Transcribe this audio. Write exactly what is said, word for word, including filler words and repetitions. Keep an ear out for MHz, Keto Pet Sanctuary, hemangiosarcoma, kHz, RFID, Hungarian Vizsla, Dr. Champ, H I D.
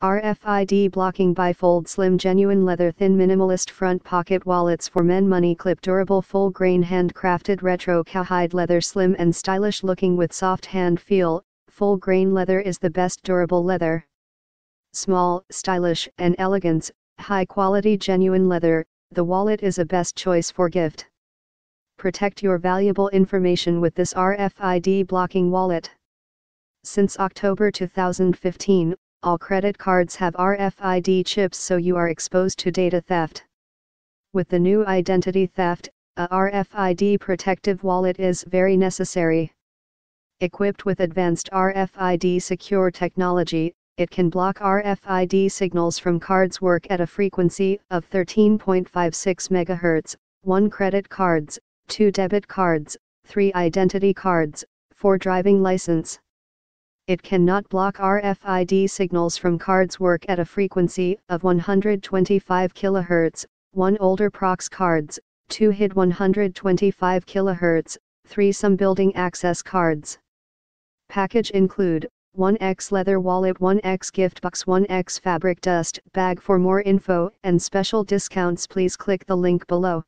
R F I D blocking bifold slim genuine leather thin minimalist front pocket wallets for men. Money clip durable full grain handcrafted retro cowhide leather, slim and stylish looking with soft hand feel. Full grain leather is the best durable leather. Small, stylish and elegant, high quality genuine leather, the wallet is a best choice for gift. Protect your valuable information with this R F I D blocking wallet. Since October two thousand fifteen, all credit cards have R F I D chips, so you are exposed to data theft. With the new identity theft, a R F I D protective wallet is very necessary. Equipped with advanced R F I D secure technology, it can block R F I D signals from cards work at a frequency of thirteen point five six megahertz, one credit cards, two debit cards, three identity cards, four driving license. It cannot block R F I D signals from cards work at a frequency of one hundred twenty-five kilohertz, one older prox cards, two H I D one hundred twenty-five kilohertz, three some building access cards. Package include one X leather wallet, one X gift box, one X fabric dust bag. For more info and special discounts, please click the link below.